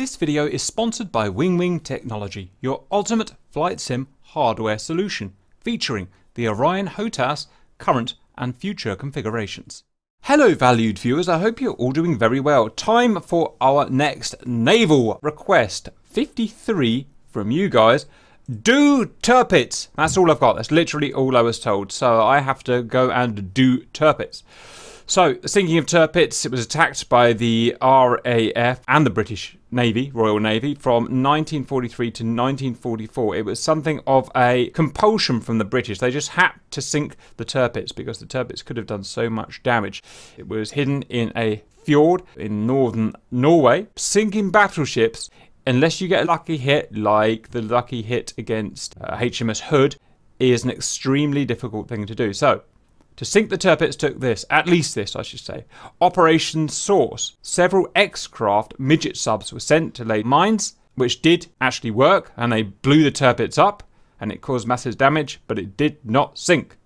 This video is sponsored by WingWing Technology, your ultimate flight sim hardware solution, featuring the Orion Hotas, current and future configurations. Hello valued viewers, I hope you're all doing very well. Time for our next naval request, 53 from you guys. Do Tirpitz. That's all I've got. That's literally all I was told. So I have to go and do Tirpitz. So, thinking of Tirpitz, it was attacked by the RAF and the British Navy, Royal Navy, from 1943 to 1944. It was something of a compulsion from the British. They just had to sink the Tirpitz because the Tirpitz could have done so much damage. It was hidden in a fjord in northern Norway, sinking battleships, unless you get a lucky hit, like the lucky hit against HMS Hood, is an extremely difficult thing to do. So, to sink the Tirpitz took this, at least this I should say, Operation Source. Several X-Craft midget subs were sent to lay mines, which did actually work, and they blew the Tirpitz up, and it caused massive damage, but it did not sink.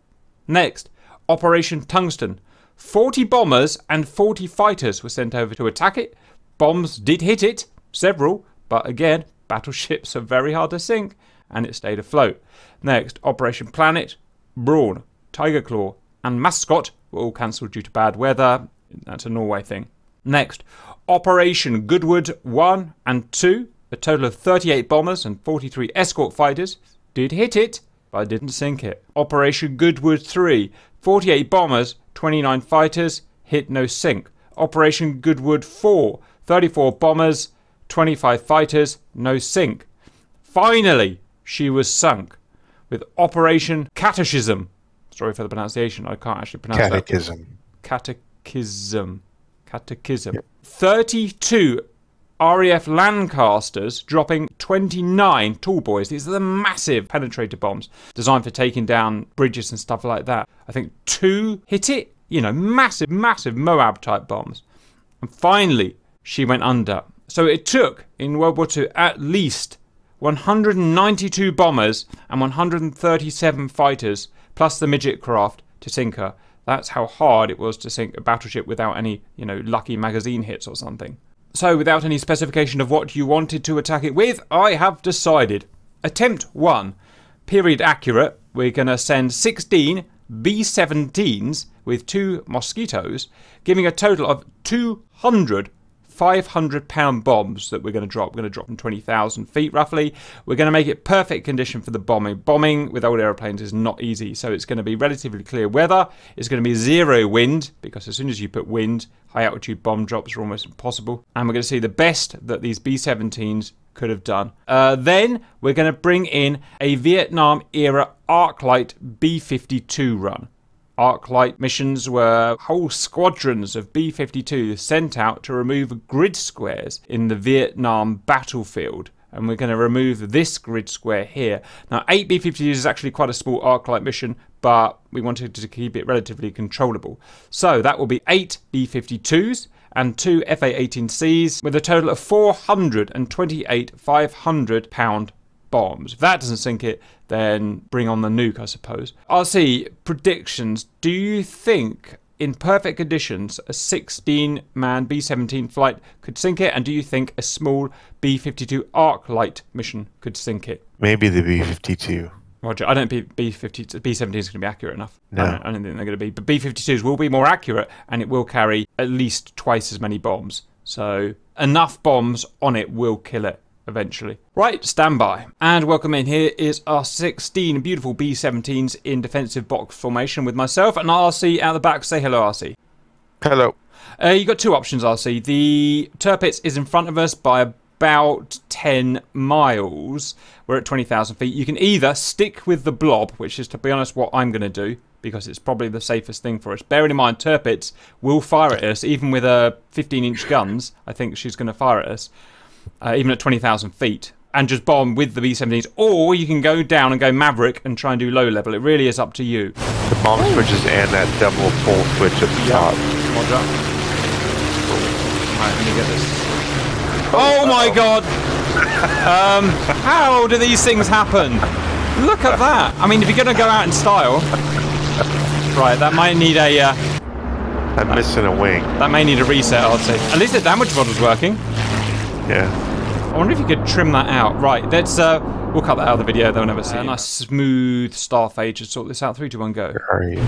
Next, Operation Tungsten. 40 bombers and 40 fighters were sent over to attack it. Bombs did hit it, several, but again, battleships are very hard to sink, and it stayed afloat. Next, Operation Planet, Brawn, Tiger Claw, and Mascot were all cancelled due to bad weather. That's a Norway thing. Next, Operation Goodwood 1 and 2. A total of 38 bombers and 43 escort fighters did hit it, but didn't sink it. Operation Goodwood 3. 48 bombers, 29 fighters, hit no sink. Operation Goodwood 4. 34 bombers, 25 fighters, no sink. Finally, she was sunk with Operation Catechism. Sorry for the pronunciation, I can't actually pronounce Catechism. Catechism. Yep. 32 RAF Lancasters dropping 29 Tallboys. These are the massive penetrator bombs designed for taking down bridges and stuff like that. I think 2 hit it. You know, massive, massive Moab type bombs. And finally, she went under. So it took, in World War II, at least 192 bombers and 137 fighters plus the midget craft to sink her. That's how hard it was to sink a battleship without any, you know, lucky magazine hits or something. So without any specification of what you wanted to attack it with, I have decided. Attempt 1, period accurate, we're going to send 16 B-17s with 2 Mosquitoes, giving a total of 200 500-pound bombs that we're going to drop. We're going to drop them 20,000 feet, roughly. We're going to make it perfect condition for the bombing. Bombing with old aeroplanes is not easy, so it's going to be relatively clear weather. It's going to be zero wind, because as soon as you put wind, high-altitude bomb drops are almost impossible. And we're going to see the best that these B-17s could have done. Then we're going to bring in a Vietnam-era Arc Light B-52 run. Arc Light missions were whole squadrons of B-52s sent out to remove grid squares in the Vietnam battlefield. And we're going to remove this grid square here. Now, 8 B-52s is actually quite a small Arc Light mission, but we wanted to keep it relatively controllable. So that will be 8 B-52s and 2 F-A-18Cs with a total of 428 500-pound bombs. If that doesn't sink it, then bring on the nuke, I suppose. RC, predictions. Do you think, in perfect conditions, a 16-man B-17 flight could sink it? And do you think a small B-52 Arc Light mission could sink it? Maybe the B-52. Roger. I don't think B-17 is going to be accurate enough. No. I don't think they're going to be. But B-52s will be more accurate, and it will carry at least twice as many bombs. So enough bombs on it will kill it eventually. Right, stand by. And welcome in. Here is our 16 beautiful B-17s in defensive box formation with myself and RC out the back. Say hello, RC. Hello. You've got 2 options, RC. The Tirpitz is in front of us by about 10 miles. We're at 20,000 feet. You can either stick with the blob, which is, to be honest, what I'm going to do, because it's probably the safest thing for us. Bearing in mind, Tirpitz will fire at us, even with her 15-inch guns. I think she's going to fire at us. Even at 20,000 feet, and just bomb with the B-17s, or you can go down and go Maverick and try and do low level. It really is up to you. The bomb switches and that double pole switch at the top. Roger. Alright, let me get this. Oh my god! How do these things happen? Look at that! I mean, if you're going to go out in style... Right, that might need a... I'm missing a wing. That may need a reset, I'd say. At least the damage model's working. Yeah. I wonder if you could trim that out. Right, let's, we'll cut that out of the video, they'll never see it. Nice smooth starfade to sort this out. 3, 2, 1, go. Where are you?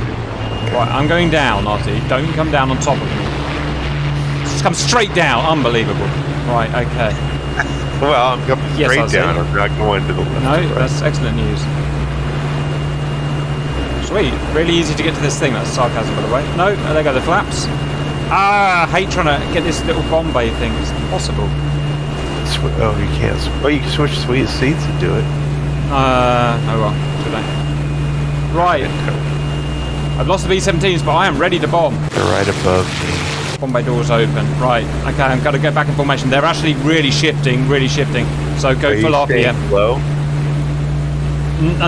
Right, I'm going down, RT. Don't come down on top of me. Just come straight down. Unbelievable. Right, okay. Well, I'm coming straight down. I'm not going to the left. No, that's excellent news. Sweet. Really easy to get to this thing. That's sarcasm, by the way. No, there go the flaps. Ah, I hate trying to get this little Bombay thing. It's impossible. Oh, you can't. Oh, you can switch sweet seats and do it. Oh well. Should I? Right. I've lost the B-17s, but I am ready to bomb. They're right above me. Bombay doors open. Right. Okay, I've got to go back in formation. They're actually really shifting. So go full off here. Low?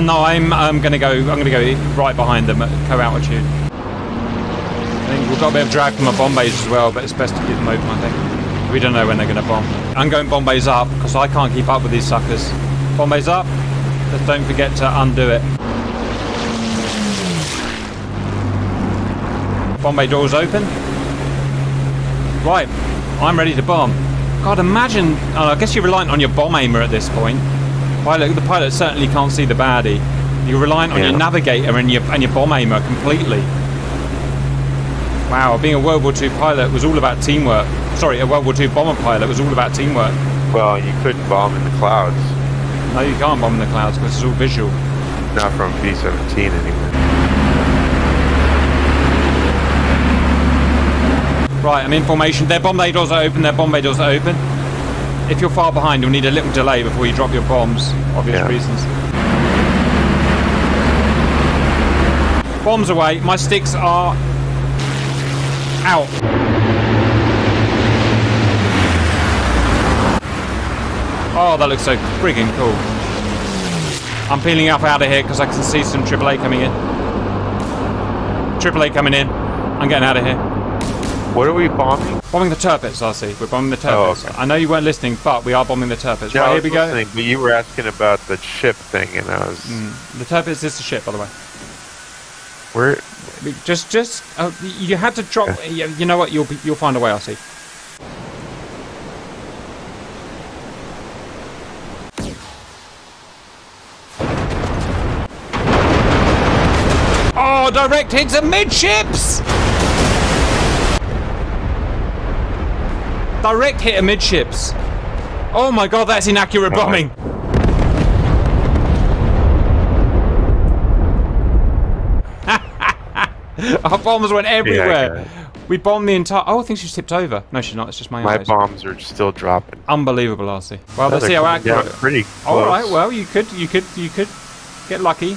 No, I'm going to go. I'm going to go right behind them at co-altitude. I think we've got a bit of drag from our bombays as well, but it's best to keep them open, I think. We don't know when they're going to bomb. I'm going bombays up because I can't keep up with these suckers. Bombays up. Just don't forget to undo it. Bombay doors open. Right, I'm ready to bomb. God, imagine. I guess you're reliant on your bomb aimer at this point. Pilot, the pilot certainly can't see the baddie. You're reliant on your navigator and your bomb aimer completely. Wow, being a World War II pilot was all about teamwork. Sorry, a World War II bomber pilot was all about teamwork. Well, you couldn't bomb in the clouds. No, you can't bomb in the clouds because it's all visual. Not from B-17 anyway. Right, I'm in formation. Their bomb bay doors are open. Their bomb bay doors are open. If you're far behind, you'll need a little delay before you drop your bombs, obvious reasons. Bombs away, my sticks are out. Oh, that looks so friggin' cool. I'm peeling up out of here because I can see some AAA coming in. AAA coming in. I'm getting out of here. What are we bombing? Bombing the Tirpitz, RC. We're bombing the Tirpitz. Oh, okay. I know you weren't listening, but we are bombing the Tirpitz. No, right, here we go. But you were asking about the ship thing, and I was... The Tirpitz is the ship, by the way. Where? Just... you had to drop... You know what? You'll find a way, RC. Oh, direct hits amidships! Direct hit amidships. Oh my god, that's inaccurate bombing. Our bombs went everywhere. Yeah. We bombed the entire... Oh, I think she's tipped over. No, she's not. It's just my eyes. Bombs are still dropping. Unbelievable, RC. Well, let's see how accurate. Yeah, pretty close. All right. Well, you could get lucky.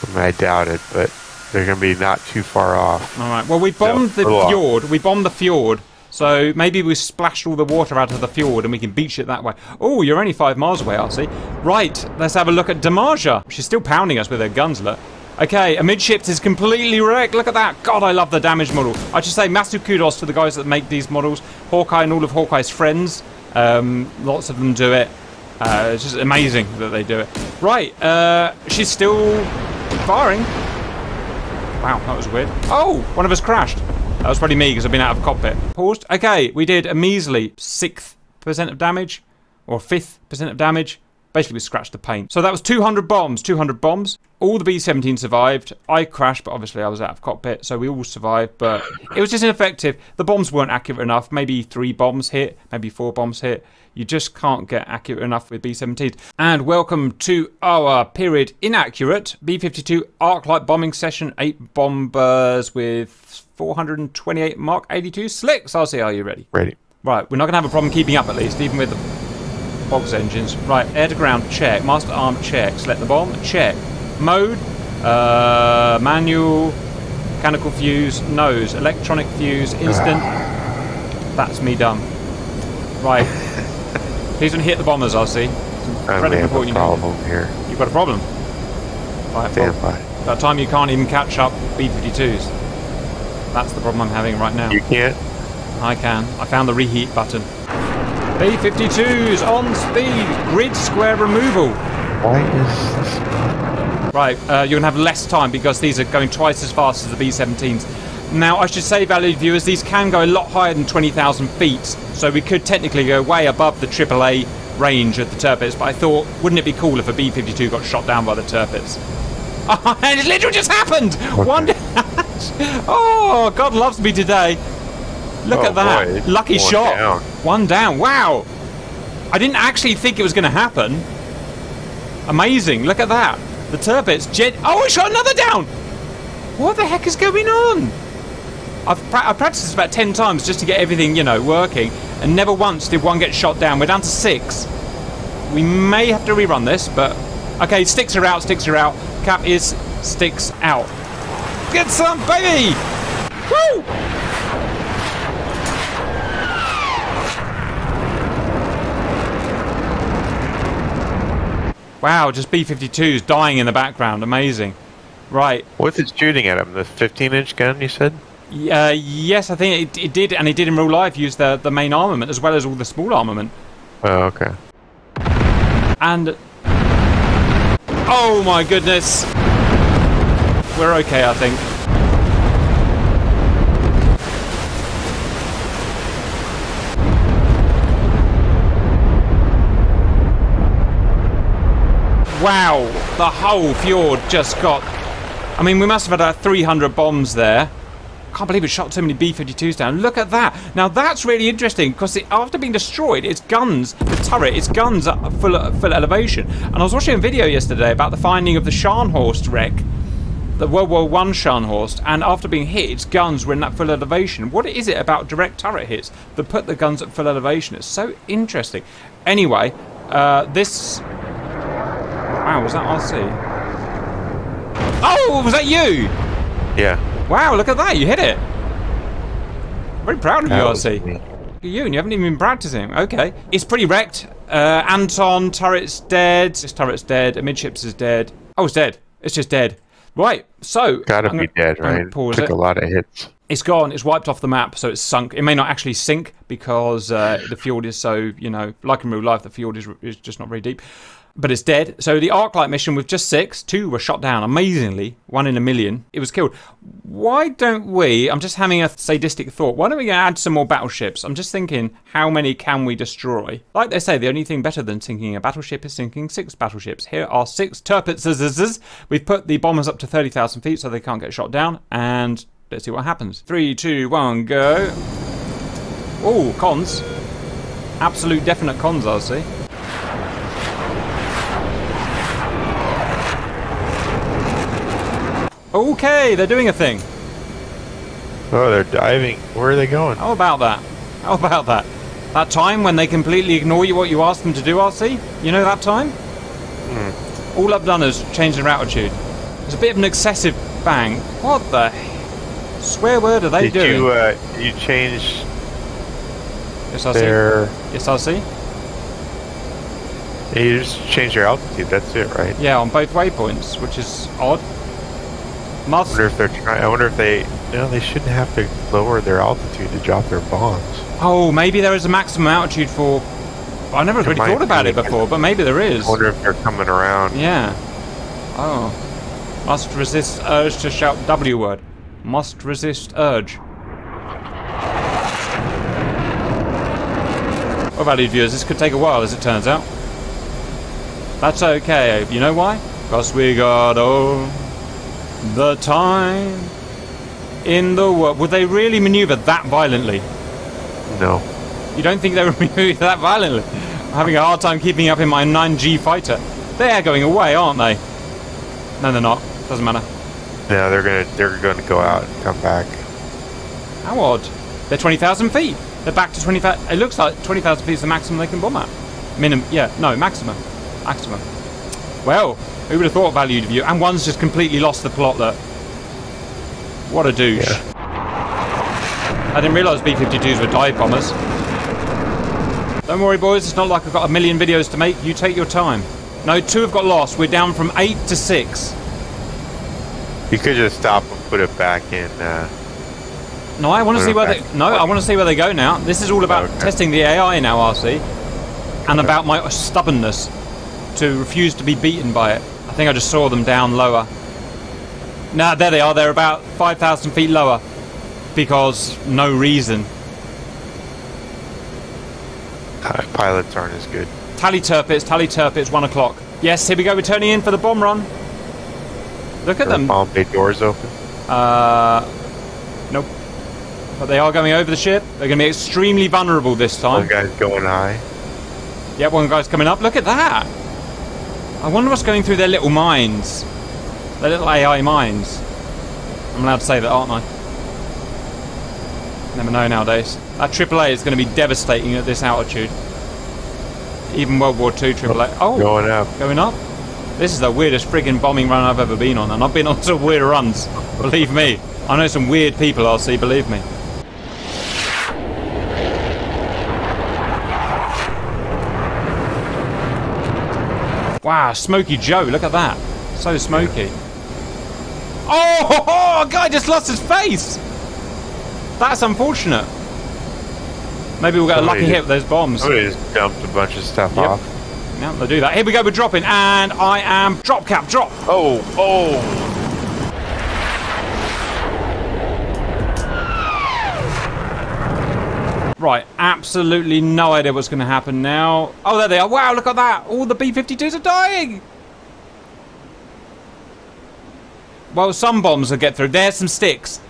I mean, I doubt it, but they're going to be not too far off. All right. Well, we bombed the fjord. We bombed the fjord. So maybe we splash all the water out of the fjord and we can beach it that way. Oh, you're only 5 miles away, RC. Right, let's have a look at Damaja. She's still pounding us with her guns, look. Okay, amidships is completely wrecked. Look at that. God, I love the damage model. I should say massive kudos to the guys that make these models. Hawkeye and all of Hawkeye's friends. Lots of them do it. It's just amazing that they do it. Right, she's still firing. Wow, that was weird. Oh, one of us crashed. That was probably me because I've been out of cockpit. Paused. Okay, we did a measly 6% of damage, or 5% of damage. Basically, we scratched the paint. So that was 200 bombs. 200 bombs. All the B-17 survived. I crashed, but obviously I was out of cockpit, so we all survived. But it was just ineffective. The bombs weren't accurate enough. Maybe 3 bombs hit. Maybe 4 bombs hit. You just can't get accurate enough with B-17s. And welcome to our period inaccurate B-52 Arc Light bombing session. 8 bombers with 428 Mark 82 slicks. RC, are you ready? Ready. Right, we're not going to have a problem keeping up at least, even with the box engines. Right, air to ground check, master arm check, select the bomb check, mode, manual, mechanical fuse, nose, electronic fuse, instant. That's me done. Right. Please don't hit the bombers, RC. I have a problem here. You've got a problem. Right, stand by. That time you can't even catch up B-52s. That's the problem I'm having right now. You can't? I can. I found the reheat button. B-52s on speed. Grid square removal. Why is this? Right, you're going to have less time because these are going twice as fast as the B-17s. Now, I should say, valued viewers, these can go a lot higher than 20,000 feet, so we could technically go way above the AAA range of the Tirpitz, but I thought, wouldn't it be cool if a B-52 got shot down by the Tirpitz? Oh, and it literally just happened! Okay. Oh, God loves me today. Look at that. Boy. Lucky one shot. Down. One down. Wow. I didn't actually think it was going to happen. Amazing. Look at that. The Tirpitz jet... Oh, it shot another down! What the heck is going on? I've practiced this about 10 times just to get everything, you know, working, and never once did one get shot down. We're down to 6. We may have to rerun this, but... Okay, sticks are out, sticks are out. Cap is sticks out. Get some, baby! Woo! Wow, just B-52s dying in the background. Amazing. Right. What's it shooting at him? The 15-inch gun, you said? Yes, I think it did, and it did in real life use the main armament as well as all the small armament. Oh, okay. And... Oh my goodness! We're okay, I think. Wow, the whole fjord just got... I mean, we must have had 300 bombs there. Can't believe it shot so many B-52s down. Look at that. Now that's really interesting because after being destroyed, its guns, the turret, its guns are full elevation. And I was watching a video yesterday about the finding of the Scharnhorst wreck, the World War I Scharnhorst, and after being hit, its guns were in that full elevation. What is it about direct turret hits that put the guns at full elevation? It's so interesting. Anyway, this... Wow, was that RC? Oh, was that you? Yeah. Wow, look at that, you hit it. I'm very proud of you, RC. Look at you, and you haven't even been practicing. Okay. It's pretty wrecked. Anton, turret's dead. This turret's dead. Amidships is dead. Oh, it's dead. It's just dead. Right, so... Gotta be dead, right? Pause it. Took a lot of hits. It's gone. It's wiped off the map, so it's sunk. It may not actually sink because the fjord is so, you know, like in real life, the fjord is just not very deep. But it's dead. So the Arc Light mission with just 6, 2 were shot down. Amazingly, 1 in a million. It was killed. Why don't we... I'm just having a sadistic thought. Why don't we add some more battleships? I'm just thinking, how many can we destroy? Like they say, the only thing better than sinking a battleship is sinking 6 battleships. Here are 6 Tirpitzes. We've put the bombers up to 30,000 feet so they can't get shot down. And let's see what happens. 3, 2, 1, go. Oh, cons. Absolute definite cons, I see. Okay, they're doing a thing. Oh, they're diving. Where are they going? How about that? How about that? That time when they completely ignore you what you asked them to do, RC? You know that time? Mm. All I've done is change their attitude. It's a bit of an excessive bang. What the swear word are they doing? You change yes, RC. Their... Yes, RC? You just change your altitude, that's it, right? Yeah, on both waypoints, which is odd. Must. I wonder if they're trying. I wonder if they. No, they shouldn't have to lower their altitude to drop their bombs. Oh, maybe there is a maximum altitude for. I never really thought about it before, but maybe there is. I wonder if they're coming around. Yeah. Oh. Must resist urge to shout W word. Must resist urge. Well, valued viewers, this could take a while, as it turns out. That's okay. You know why? Because we got all. The time in the world. Would they really maneuver that violently? No. You don't think they would maneuver that violently? I'm having a hard time keeping up in my 9G fighter. They're going away, aren't they? No, they're not. Doesn't matter. No, they're gonna go out and come back. How odd. They're 20,000 feet. They're back to 20,000. It looks like 20,000 feet is the maximum they can bomb at. Minimum. Yeah. No. Maximum. Maximum. Well. Who would have thought valued of you? And one's just completely lost the plot, look. What a douche. Yeah. I didn't realise B-52s were dive bombers. Don't worry, boys. It's not like I've got 1 million videos to make. You take your time. No, 2 have got lost. We're down from 8 to 6. You could just stop and put it back in. No, I want to see where they... No, I want to see where they go now. This is all about testing the AI now, RC. And about my stubbornness. To refuse to be beaten by it. I think I just saw them down lower. Nah, there they are. They're about 5,000 feet lower. because no reason. Pilots aren't as good. Tally Tirpitz, 1 o'clock. Yes, here we go, we're turning in for the bomb run. Look at them. Bomb bay doors open? Nope. But they are going over the ship. They're going to be extremely vulnerable this time. One guy's going high. Yeah, one guy's coming up. Look at that. I wonder what's going through their little minds. Their little AI minds. I'm allowed to say that, aren't I? Never know nowadays. That AAA is going to be devastating at this altitude. Even World War II AAA. Oh, going up. Going up. This is the weirdest friggin' bombing run I've ever been on, and I've been on some weirder runs. Believe me. I know some weird people, RC, believe me. Wow, Smoky Joe, look at that. So smoky. Oh, ho, ho, a guy just lost his face! That's unfortunate. Maybe we'll get a lucky hit with those bombs. Somebody just dumped a bunch of stuff off. Yeah, they'll do that. Here we go, we're dropping, and I am... Drop, Cap, drop! Oh, oh! Right, absolutely no idea what's going to happen now. Oh, there they are. Wow, look at that. All the B-52s are dying. Well, some bombs will get through. There's some sticks.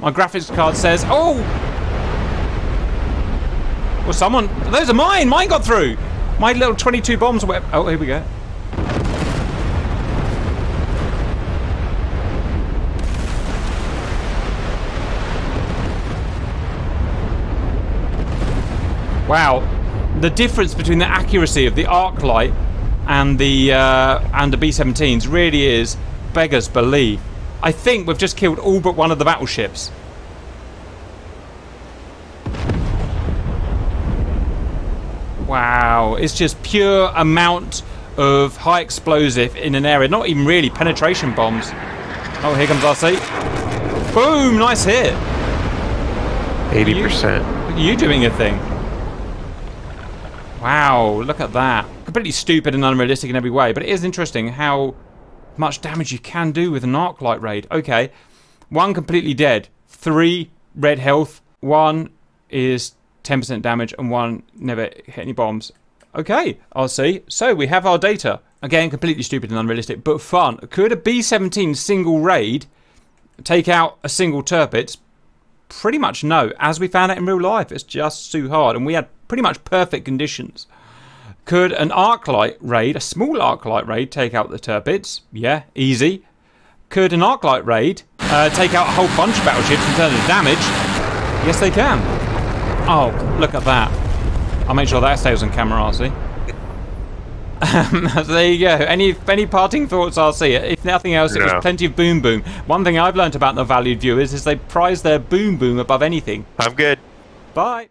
My graphics card says... Oh! Well, someone... Those are mine. Mine got through. My little 22 bombs were... Oh, here we go. Wow, the difference between the accuracy of the Arc Light and the B-17s really is beggars belief. I think we've just killed all but one of the battleships. Wow, it's just pure amount of high explosive in an area. Not even really penetration bombs. Oh, here comes RC. Boom, nice hit. 80%. You doing a thing. Wow, look at that. Completely stupid and unrealistic in every way, but it is interesting how much damage you can do with an Arc Light raid. Okay, one completely dead, 3 red health, 1 is 10% damage, and 1 never hit any bombs. Okay, I'll see. So we have our data. Again, completely stupid and unrealistic, but fun. Could a B-17 single raid take out a single Tirpitz? Pretty much no, as we found out in real life. It's just too hard, and we had pretty much perfect conditions. Could an Arc Light raid, a small Arc Light raid, take out the Tirpitz? Yeah, easy. Could an Arc Light raid take out a whole bunch of battleships in terms of damage? Yes, they can. Oh, look at that. I'll make sure that stays on camera, RC. So there you go. Any parting thoughts, RC? If nothing else, it was plenty of boom boom. One thing I've learned about the valued viewers is they prize their boom boom above anything. I'm good. Bye.